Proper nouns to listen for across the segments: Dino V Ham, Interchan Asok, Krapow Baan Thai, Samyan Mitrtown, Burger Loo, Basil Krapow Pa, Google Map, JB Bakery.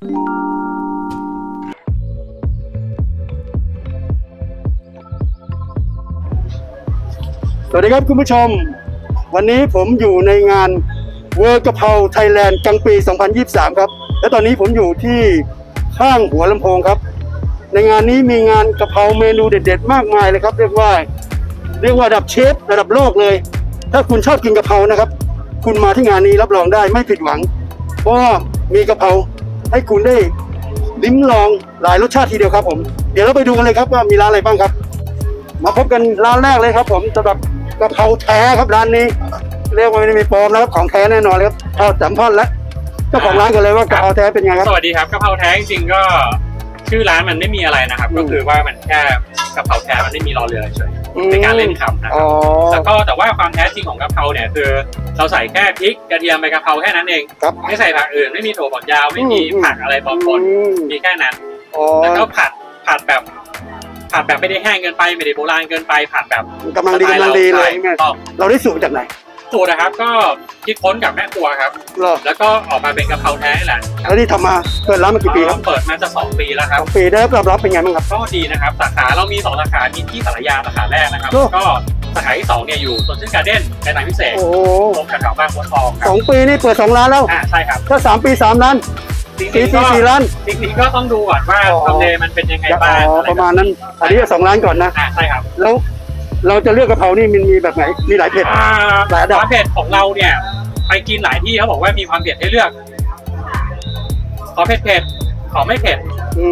สวัสดีครับคุณผู้ชมวันนี้ผมอยู่ในงานเวิร์กกะเพราไทยแลนด์กลางปี2023ครับและตอนนี้ผมอยู่ที่ข้างหัวลำโพงครับในงานนี้มีงานกะเพราเมนูเด็ดๆมากมายเลยครับเรียกว่าระดับเชฟระดับโลกเลยถ้าคุณชอบกินกะเพรานะครับคุณมาที่งานนี้รับรองได้ไม่ผิดหวังเพราะว่ามีกะเพราให้คุณได้ลิ้มลองหลายรสชาติทีเดียวครับผมเดี๋ยวเราไปดูกันเลยครับว่ามีร้านอะไรบ้างครับมาพบกันร้านแรกเลยครับผมสำหรับกะเพราแท้ครับร้านนี้เรียกว่าไม่มีปลอมนะครับของแท้แน่นอนเลยครับเราสัมภาษณ์แล้วเจ้าของร้านกันเลยว่ากะเพราแท้เป็นไงครับสวัสดีครับกะเพราแท้จริงๆก็ชื่อร้านมันไม่มีอะไรนะครับก็คือว่ามันแค่กะเพราแท้มันไม่มีรอเรือเฉยในการเล่นคำนะครับแล้วก็แต่ว่าความแท้จริงของกะเพราเนี่ยคือเราใส่แค่พริกกระเทียมใบกะเพราแค่นั้นเองไม่ใส่ผักอื่นไม่มีถั่วฝักยาวไม่มีผักอะไรปนๆมีแค่นั้นแล้วก็ผัดแบบไม่ได้แห้งเกินไปไม่ได้โบราณเกินไปผัดแบบกำลังดีเลยเราได้สูตรจากไหนสูตรนะครับก็คิดค้นกับแม่ครัวครับแล้วก็ออกมาเป็นกะเพราแท้แหละแล้วที่ทำมาเปิดร้านมากี่ปีครับเปิดมาจะ2 ปีแล้วครับ2 ปีได้รับเป็นไงบ้างครับก็ดีนะครับสาขาเรามี2 สาขามีที่สารยาสาขาแรกนะครับก็สาขาที่2เนี่ยอยู่สวนชื่นการ์เด้นในทางพิเศษตรงแถวบ้านบัวทอง2 ปีนี่เปิด2 ร้านแล้วใช่ครับถ้า3 ปี3 ร้าน4 ร้านจริงๆก็ต้องดูก่อนว่าทำเลมันเป็นยังไงบ้างประมาณนั้นอันนี้2 ร้านก่อนนะใช่ครับแล้วเราจะเลือกกะเพรานี่มันมีแบบไหนมีหลายเผ็ดหลายระดับเผ็ดของเราเนี่ยไปกินหลายที่เขาบอกว่ามีความเผ็ดให้เลือกขอเผ็ดขอไม่เผ็ด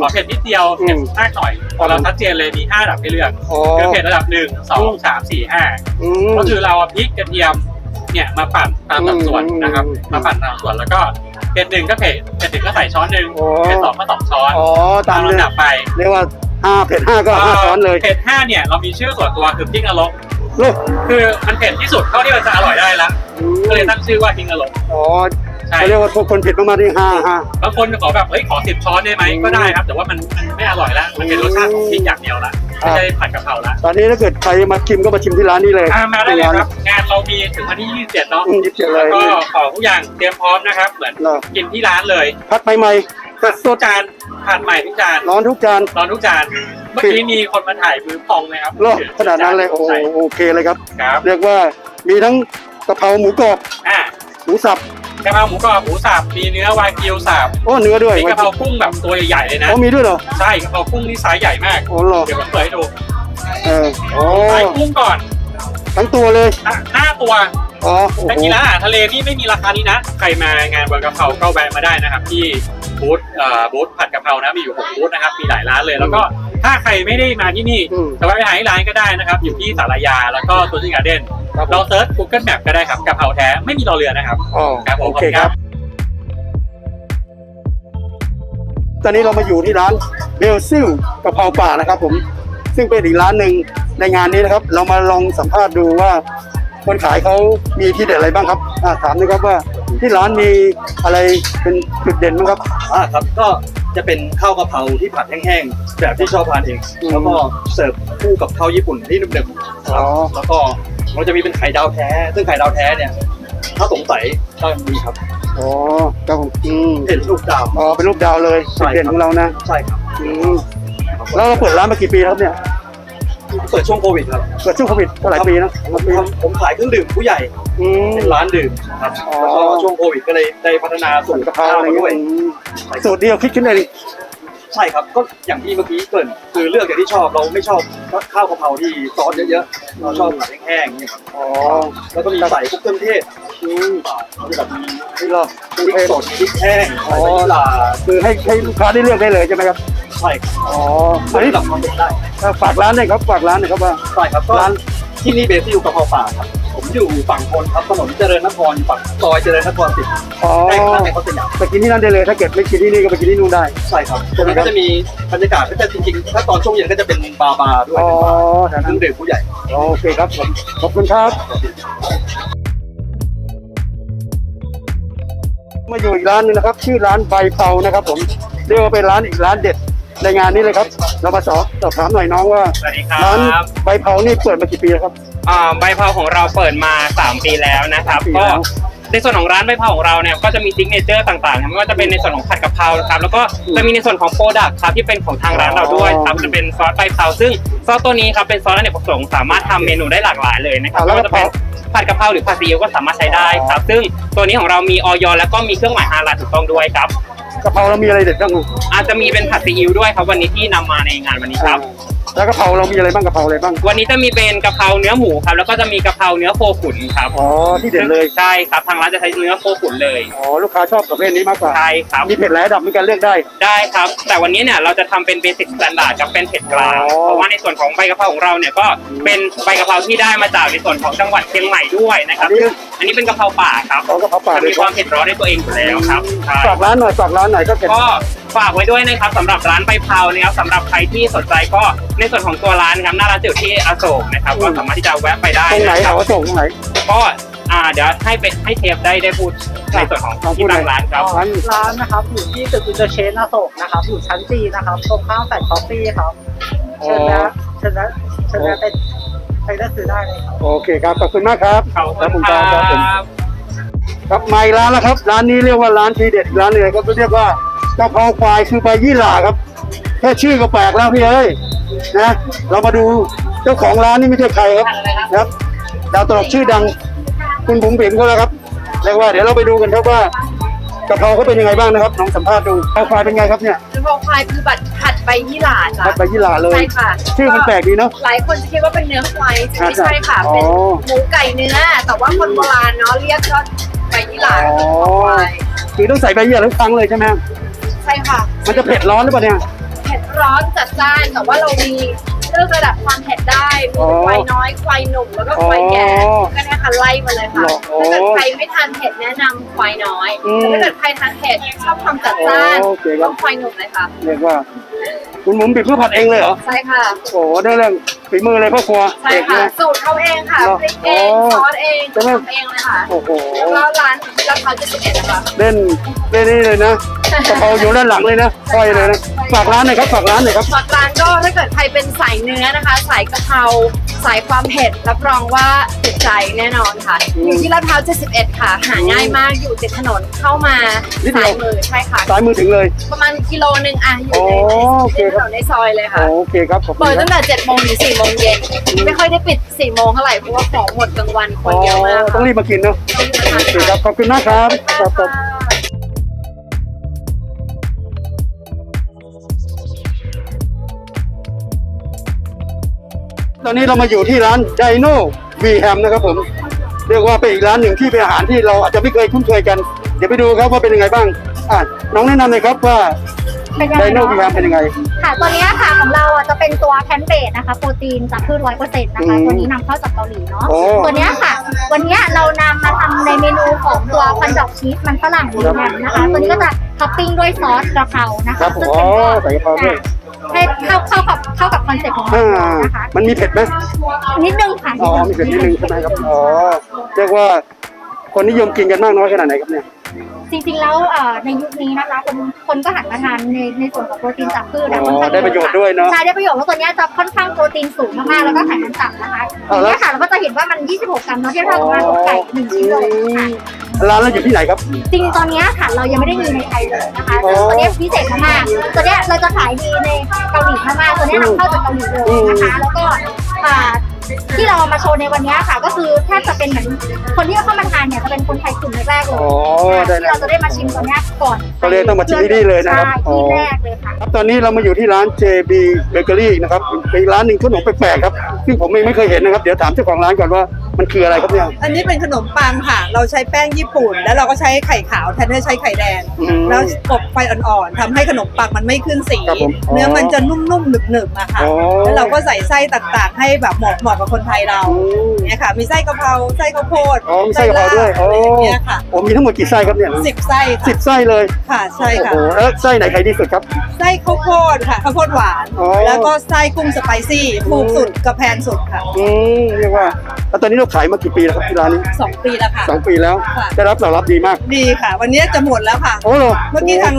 ขอเผ็ดนิดเดียวเผ็ดมากหน่อยพอเราชัดเจนเลยมี5 ระดับให้เลือกคือเผ็ดระดับ1 2 3 4 5ก็คือเราพริกกระเทียมเนี่ยมาปั่นตามสัดส่วนนะครับมาปั่นตามส่วนแล้วก็เผ็ด1ก็เผ็ด 1ก็ใส่ช้อน 1เผ็ด2ก็2 ช้อนตามระดับไปเรียกว่าเผ็ด5ก็5 ช้อนเลยเผ็ด5เนี่ยเรามีชื่อส่วนตัวคือพริกนรกคือมันเผ็ดที่สุดเท่าที่มันจะอร่อยได้แล้วก็เลยตั้งชื่อว่าพริกนรกใช่เรียกว่าพวกคนเผ็ดมากๆที่5บางคนขอแบบเฮ้ยขอ10 ช้อนได้ไหมก็ได้ครับแต่ว่ามันไม่อร่อยแล้วมันเป็นรสชาติของพริกอย่างเดียวละไม่ใช่ผัดกะเพราละตอนนี้ถ้าเกิดใครมาชิมก็มาชิมที่ร้านนี้เลยมาได้เลยครับงานเรามีถึงวันที่27เนาะแล้วก็ขอทุกอย่างเตรียมพร้อมนะครับเหมือนกินที่ร้านเลยผัดใหม่ๆตัวจานผัดใหม่ทุกจานร้อนทุกจานเมื่อกี้มีคนมาถ่ายมือพองเลยครับขนาดนั้นเลยโอเคเลยครับเรียกว่ามีทั้งกะเพราหมูกรอบหมูสับกะเพราหมูกรอบหมูสับมีเนื้อวากิวสับเนื้อด้วยมีกะเพรากุ้งแบบตัวใหญ่ๆเลยนะมีด้วยเหรอใช่กะเพรากุ้งนี่ไซส์ใหญ่มากเดี๋ยวผมเปิดให้ดูไซส์กุ้งก่อนทั้งตัวเลย5 ตัวแต่กินอาหารทะเลนี่ไม่มีราคานี้นะใครมางานเวิร์กกะเพราก็แวะมาได้นะครับที่บูธผัดกะเพรานะมีอยู่6 บูธนะครับมีหลายร้านเลยแล้วก็ถ้าใครไม่ได้มาที่นี่แต่ว่าไปหาที่ร้านก็ได้นะครับอยู่ที่ศาลายาแล้วก็สวนชื่นการ์เด้นเราเซิร์ช Google Map ก็ได้ครับกะเพราแท้ไม่มีรอเรือนะครับครับโอเคครับตอนนี้เรามาอยู่ที่ร้านเบลซิลกะเพราป่านะครับผมซึ่งเป็นอีกร้านหนึ่งในงานนี้นะครับเรามาลองสัมภาษณ์ดูว่าคนขายเขามีที่เด็ดอะไรบ้างครับถามนะครับว่าที่ร้านมีอะไรเป็นจุดเด่นบ้างครับครับก็จะเป็นข้าวกะเพราที่ผัดแห้งๆแบบที่ชอบทานเองแล้วก็เสิร์ฟคู่กับข้าวญี่ปุ่นที่นุ่มๆแล้วก็เราจะมีเป็นไข่ดาวแท้ซึ่งไข่ดาวแท้เนี่ยถ้าสงสัยก็มีครับครับผมเป็นรูปดาวเป็นรูปดาวเลยจุดเด่นของเรานะใช่ครับแล้วเราเปิดร้านมากี่ปีครับเนี่ยเปิดช่วงโควิดครับเปิดช่วงโควิดหลายปีนะผมขายเครื่องดื่มผู้ใหญ่เป็นร้านดื่มครับแล้วก็ช่วงโควิดก็เลยได้พัฒนาสูตรกะเพราอะไรด้วยสูตรเดียวคิดขึ้นเลยใช่ครับก็อย่างที่เมื่อกี้เกิดคือเลือกอย่างที่ชอบเราไม่ชอบข้าวกะเพราที่ซอสเยอะๆเราชอบแบบแห้งๆนี่ครับแล้วก็มีใส่พวกเครื่องเทศแบบนี่เราพริกสดพริกแห้งคือให้ลูกค้าได้เลือกได้เลยใช่ไหมครับใช่อันนี้เราทำได้ฝากร้านเลยครับฝากร้านเลยครับว่าใช่ครับร้านที่นี่เบซิลกะเพราป่าครับผมอยู่ฝั่งคนครับถนนเจริญนครอยู่ฝั่งซอยเจริญนคร10ใกล้ข้างในเขาสยามไปกินที่นั่นได้เลยถ้าเกิดไม่กินที่นี่ก็ไปกินที่นู่นได้ใช่ครับตรงนี้ก็จะมีบรรยากาศก็จะจริงๆถ้าตอนช่วงเย็นก็จะเป็นบาร์ด้วยเป็นเครื่องดื่มผู้ใหญ่โอเคครับขอบคุณครับมาอยู่อีกร้านนึงนะครับชื่อร้านใบเปานะครับผมเรียกว่าเป็นร้านอีกร้านเด็ดในงานนี้เลยครับเรามาสอบถามหน่อยน้องว่าร้านใบเผานี่เปิดมากี่ปีแล้วครับใบเผาของเราเปิดมา3 ปีแล้วนะครับก็ ในส่วนของร้านใบพาของเราเนี่ยก็จะมีซิกเนเจอร์ต่างๆไม่ว่าจะเป็นในส่วนของผัดกะเพราครับแล้วก็จะมีในส่วนของโปรดักต์ครับที่เป็นของทางร้านเราด้วยครับจะเป็นซอสใบพาซึ่งซอสตัวนี้ครับเป็นซอสอเนกประสงค์สามารถทำเมนูได้หลากหลายเลยนะครับแล้วก็จะเป็นผัดกะเพราหรือผัดซีอิ๊วก็สามารถใช้ได้ครับซึ่งตัวนี้ของเรามีออยแล้วก็มีเครื่องหมายฮาลาลถูกต้องด้วยครับกะเพราเรามีอะไรเด็ดบ้างลูกอาจจะมีเป็นผัดซีอิ๊วด้วยครับวันนี้ที่นำมาในงานวันนี้ครับแล้วกะเพราเรามีอะไรบ้างกะเพราอะไรบ้างวันนี้จะมีเป็นกะเพราเนื้อหมูครับแล้วก็จะมีกะเพราเนื้อโคขุนครับอ๋อที่เด็ดเลยใช่ครับทางร้านจะใช้เนื้อโคขุนเลยอ๋อลูกค้าชอบประเภทนี้มากกว่าใช่ครับมีเผ็ดและดับมีการเลือกได้ได้ครับแต่วันนี้เนี่ยเราจะทำเป็นเบสิกสแตนดาร์ดกับเป็นเผ็ดกลางเพราะว่าในส่วนของใบกะเพราของเราเนี่ยก็เป็นใบกะเพราที่ได้มาจากในส่วนของจังหวัดเชียงใหม่ด้วยนะครับอันนี้เป็นกะเพราป่าครับกะเพราป่ามีความเผ็ดร้อนในตัวเองอยู่แล้วครับฝากร้านหน่อยฝากร้านหน่อยก็ฝากไว้ด้วยนะครับสำหรับร้านใบพาวนะครับสำหรับใครที่สนใจก็ในส่วนของตัวร้านนะครับหน้าร้านจะอยู่ที่อโศกนะครับก็สามารถที่จะแวะไปได้ตรงไหนครับอโศกตรงไหนก็เดี๋ยวให้เทปได้พูดในส่วนของที่ตั้งร้านครับร้านนะครับอยู่ที่ตึกอินเตอร์เชนอโศกนะครับอยู่ชั้น 4นะครับตรงข้ามแฟลตคอฟฟี่ครับเชิญนะไปได้ซื้อได้เลยครับโอเคครับขอบคุณมากครับขอบคุณครับครับมาร้านแล้วครับร้านนี้เรียกว่าร้านทีเด็ดร้านเลยก็เรียกว่ากะเพราควายคือใบยี่หร่าครับแค่ชื่อก็แปลกแล้วพี่เอ้ยนะเรามาดูเจ้าของร้านนี่ไม่ใช่ใครครับครับดาวตลกชื่อดังคุณบุ๋มบิ๋มเขาแล้วครับเรียกว่าเดี๋ยวเราไปดูกันครับว่ากะเพราเขาเป็นยังไงบ้างนะครับน้องสัมภาษณ์ดูกะเพราควายเป็นไงครับเนี่ยกะเพราควายคือผัดใบยี่หร่าจ้ะผัดใบยี่หร่าเลยใช่ค่ะชื่อมันแปลกดีเนาะหลายคนจะคิดว่าเป็นเนื้อควายไม่ใช่ค่ะเป็นหมูไก่เนื้อแต่ว่าคนโบราณเนาะเรียกก็ใบยี่หร่าควายคือต้องใส่ใบยี่หร่าทุกครั้งเลยใช่ไหมใช่ค่ะมันจะเผ็ดร้อนหรือเปล่าเนี่ยเผ็ดร้อนจัดจ้านแต่ว่าเรามีเลือกระดับความเผ็ดได้มีไฟน้อยไฟหนุ่มแล้วก็ไฟแก่ก็เนี่ยค่ะไล่มาเลยค่ะถ้าเกิดใครไม่ทานเผ็ดแนะนำไฟน้อยถ้าเกิดใครทานเผ็ดชอบความจัดจ้านต้องไฟหนุ่มเลยค่ะเรียกว่าคุณบุ๋มเป็นผู้ผัดเองเลยเหรอใช่ค่ะโอ้ได้เรื่องฝีมือเลยพ่อครัวใช่ค่ะสูตรเขาเองค่ะพริกเองซอสเองทำเองเลยค่ะโอ้โหแล้วร้านราคา71นะคะเล่นนี่เลยนะกะเพราอยู่ด้านหลังเลยนะคอยเลยนะฝากร้านหน่อยครับฝากร้านหน่อยครับฝากร้านก็ถ้าเกิดใครเป็นสายเนื้อนะคะสายกะเพราสายความเผ็ดรับรองว่าติดใจแน่นอนค่ะอยู่ที่ลาดพร้าว71ค่ะหาง่ายมากอยู่ติดถนนเข้ามาสายมือใช่ค่ะสายมือถึงเลยประมาณกิโลนึงอ่ะอยู่ในซอยเลยค่ะโอเคครับเปิดตั้งแต่7 โมงถึง4 โมงเย็นไม่ค่อยได้ปิด4 โมงเท่าไหร่เพราะว่าของหมดกลางวันคนเยอะมากต้องรีบมากินเนาะโอเคครับขอบคุณมากครับตอนนี้เรามาอยู่ที่ร้านไดโน่วีแฮมนะครับผมเรียกว่าเป็นอีกร้านหนึ่งที่เป็นอาหารที่เราอาจจะไม่เคยคุ้นเคยกันเดี๋ยวไปดูครับว่าเป็นยังไงบ้างน้องแนะนำเลยครับว่าไดโน่วีแฮมเป็นยังไงค่ะตัวนี้ค่ะของเราจะเป็นตัวแพนเบดนะคะโปรตีนจากพืช 100% นะคะตัวนี้นำเข้าจากเกาหลีเนาะตัวนี้ค่ะวันนี้เรานำมาทำในเมนูของตัวคอนดอกชีสมันฝรั่งวีแฮมนะคะตัวนี้ก็จะท็อปปิ้งด้วยซอสกะเพรานะคะซึ่งเป็นตัวให้เข้ากับคอนเซ็ปต์ของเรานะคะมันมีเผ็ดไหมนิดนึงค่ะอ๋อมีเผ็ดนิดนึงใช่ไหมครับอ๋อเรียกว่าคนนิยมกินกันมากน้อยขนาดไหนครับเนี่ยจริงๆแล้วในยุคนี้นะคะคนก็หันมาทานในส่วนของโปรตีนจากพืชได้ประโยชน์ด้วยเนาะใช่ได้ประโยชน์แล้วตัวนี้จะค่อนข้างโปรตีนสูงมากๆแล้วก็ไขมันต่ำนะคะนี่ค่ะเราก็จะเห็นว่ามัน26 กรัมเนาะเทียบเท่ากับตัวไก่1 ชิ้นเลยค่ะร้านเราอยู่ที่ไหนครับจริงตอนนี้ค่ะเรายังไม่ได้มีในไทยเลยนะคะตัวนี้พิเศษมากตัวนี้เราจะขายดีในเกาหลีมากๆตัวนี้นำเข้าจากเกาหลีเลยนะคะแล้วก็ที่เรามาโชว์ในวันนี้ค่ะก็คือแทบจะเป็นเหมือนคนที่เข้ามาทานเนี่ยจะเป็นคนไทยกลุ่มแรกเลยที่เราจะได้มาชิมตัวนี้ก่อนก็เลยต้องมาชิมที่นี่เลยนะครับที่แรกเลยค่ะตอนนี้เรามาอยู่ที่ร้าน JB Bakery นะครับเป็นร้านหนึ่งขนมแปลกๆครับซึ่งผมเองไม่เคยเห็นนะครับเดี๋ยวถามเจ้าของร้านก่อนว่ามันคืออะไรครับเนี่ยอันนี้เป็นขนมปังค่ะเราใช้แป้งญี่ปุ่นแล้วเราก็ใช้ไข่ขาวแทนที่จะใช้ไข่แดงแล้วอบไฟอ่อนๆทำให้ขนมปังมันไม่ขึ้นสีเนื้อมันจะนุ่มๆหนึบๆอะค่ะแล้วเราก็ใส่ไส้ต่างๆให้แบบเหมาะกับคนไทยเราเนี่ยค่ะมีไส้กะเพราไส้ข้าวโพดไส้กะเพราด้วยเนี่ยค่ะผมมีทั้งหมดกี่ไส้ครับเนี่ย10 ไส้เลยค่ะใช่ค่ะแล้วไส้ไหนขายดีสุดครับไส้ข้าวโพดค่ะข้าวโพดหวานแล้วก็ไส้กุ้งสไปซี่ถูกสุดกระแพงสุดค่ะเรียกว่าแล้วตอนนี้เราขายมากี่ปีแล้วครับที่ร้านนี้2 ปีแล้วค่ะ2 ปีแล้วได้รับตอบรับดีมากดีค่ะวันนี้จะหมดแล้วค่ะเมื่อกี้ทาง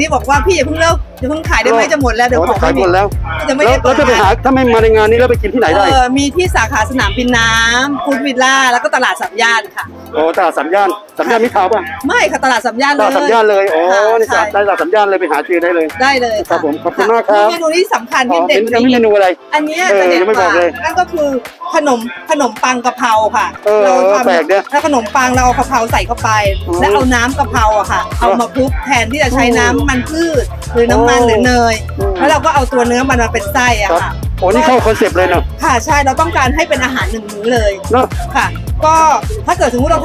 นี้บอกว่าพี่อย่าเพิ่งเลิกอย่าเพิ่งขายได้ไหมจะหมดแล้วเดี๋ยวขายหมดแล้วจะไม่ได้แล้วจะไปหาถ้าไม่มาในงานนี้แล้วไปกินที่ไหนได้มีที่สาขาสนามบินน้ำฟู้ดวิลล่าแล้วก็ตลาดสามย่านค่ะ โอ้ตลาดสามย่านสามย่านมิตรทาวน์ป่ะไม่ค่ะตลาดสามย่านเลยตลาดสามย่านเลยโอ้นี่ตลาดสามย่านเลยไปหาซื้อได้เลยได้เลยครับผมขอบคุณมากครับเมนูนี้สำคัญที่เด่นเป็นเมนูอะไรอันนี้จะเด่นมากนั่นก็คือขนมปังกะเพราค่ะเราทำแล้วขนมปังเราเอากะเพราใส่เข้าไปแล้วเอาน้ำกะเพราอะค่ะเอามาคลุกแทนที่จะใช้น้ำมันพืชหรือน้ำมันหรือเนยแล้วเราก็เอาตัวเนื้อมันมาเป็นไส้อะค่ะโอ้นี่เข้าคอนเซปต์เลยเนาะค่ะใช่เราต้องการให้เป็นอาหารหนึ่งมื้อเลยค่ะก็ถ้าเกิดสมมติเรา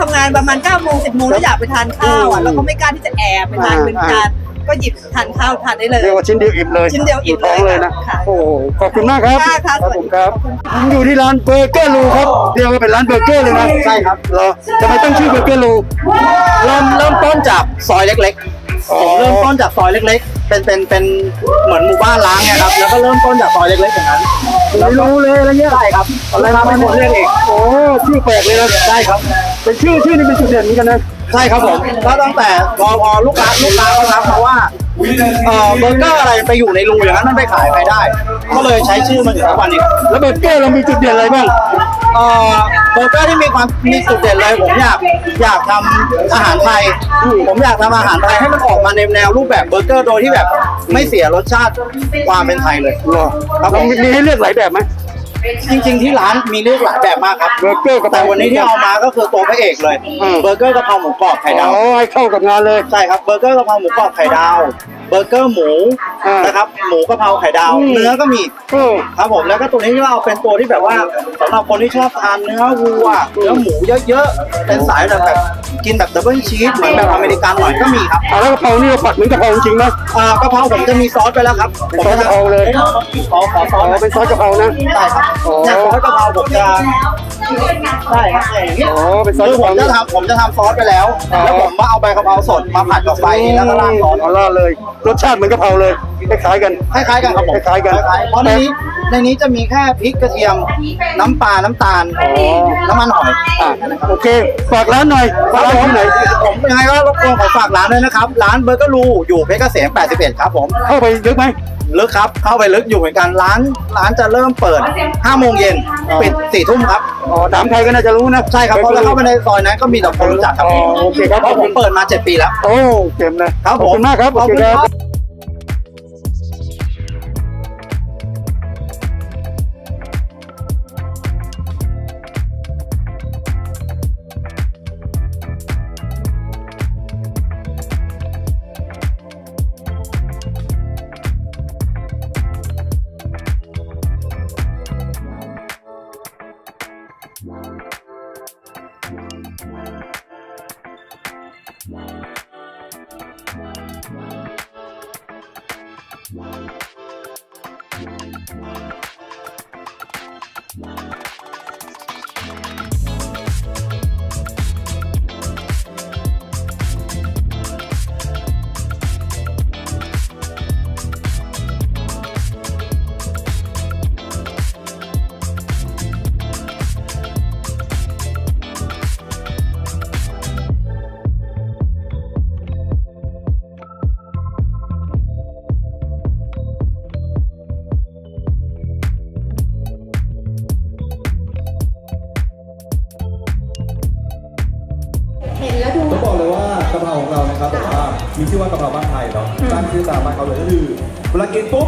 ทำงานประมาณ 9 โมง 10 โมงแล้วอยากไปทานข้าวอ่ะเราก็ไม่กล้าที่จะแอบไปทานเป็นการก็หยิบทานข้าวทานได้เลยเรียกว่าชิ้นเดียวอิ่มเลยชิ้นเดียวอิ่มเลยนะโอ้ขอบคุณมากครับขอบคุณครับผมอยู่ที่ร้านเบอร์เกอร์ลูครับเรียกว่าเป็นร้านเบอร์เกอร์เลยนะใช่ครับเราจะไม่ต้องชื่อเบอร์เกอร์ลูเริ่มต้นจากซอยเล็กๆผมเริ่มต้นจากซอยเล็กๆเป็นเหมือนหมู่บ้านล้างเนี่ยครับแล้วก็เริ่มต้นจากซอยเล็กๆอย่างนั้นไม่รู้เลยอะไรเงี้ยใช่ครับอะไรมาไม่หมดเรื่องเองโอ้ชื่อแปลกเลยนะใช่ครับเป็นชื่อนี่เป็นจุดเด่นเหมือนกันนะใช่ครับผมก็ตั้งแต่พอลูกค้าก็รับมาว่าเบอร์เกอร์อะไรไปอยู่ในรูอย่างนั้นมันไปขายไปได้ก็เลยใช้ชื่อมันอยู่ทุกวันนี้แล้วเบอร์เกอร์เรามีจุดเด่นอะไรบ้างเบอร์เกอร์ที่มีจุดเด่นอะไรผมอยากทำอาหารไทยผมอยากทำอาหารไทยให้มันออกมาในแนวรูปแบบเบอร์เกอร์โดยที่แบบไม่เสียรสชาติความเป็นไทยเลยครับผมมีให้เลือกหลายแบบไหมจริงๆที่ร้านมีเลือกหลายแบบมากครับเบอร์เกอร์แต่วันนี้ที่เอามาก็คือตัวพระเอกเลยเบอร์เกอร์กะเพราหมูกรอบไข่ดาวโอ้ยเข้ากับงานเลยใช่ครับเบอร์เกอร์กะเพราหมูกรอบไข่ดาวเบอร์เกอร์หมูนะครับหมูกะเพราไข่ดาวเนื้อก็มีครับผมแล้วก็ตัวนี้ที่เราเป็นตัวที่แบบว่าสำหรับคนที่ชอบทานเนื้อวัวเนื้อหมูเยอะๆเป็นสายแบบกินแบบดับเบิลชีสเหมือนแบบอเมริกันหน่อยก็มีครับแล้วกะเพรานี่ผัดเหมือนกะเพราจริงไหมกะเพราผมจะมีซอสไปแล้วครับผมจะเอาเลยขอเป็นซอสกะเพรานะใช่ครับซอสกะเพราผมจะใช่ครับคือผมจะทำซอสไปแล้วแล้วผมมาเอาใบกะเพราสดมาผัดกับไฟแล้วก็ราดซอสเลยรสชาติเหมือนกะเพราเลยคล้ายๆกันครับผมคล้ายๆกันเพราะในนี้จะมีแค่พริกกระเทียมน้ำปลาน้ำตาลน้ำมันหอยโอเคฝากร้านหน่อยฝากร้านไหนผมยังไงก็รบกวนขอฝากร้านด้วยนะครับร้านเบอร์เกอร์ลูอยู่เพชรเกษม 81ครับผมเข้าไปลึกไหมลึกครับเข้าไปลึกอยู่เหมือนกันร้านจะเริ่มเปิด 5 โมงเย็นปิด 4 ทุ่มครับถามใครก็น่าจะรู้นะใช่ครับเพราะเราเข้าไปในซอยนั้นก็มีแต่คนรู้จักครับโอเคครับผมเปิดมา7 ปีแล้วโอ้เต็มเลยครับขอบคุณมากครับขอบคุณครับต้องบอกเลยว่ากะเพราของเรานะครับแต่ว่ามีชื่อว่ากะเพราบ้านไทยเนาะตั้งชื่อตามบ้านเขาเลยก็คือเวลากินปุ๊บ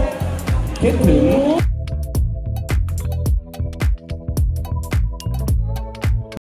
คิดถึง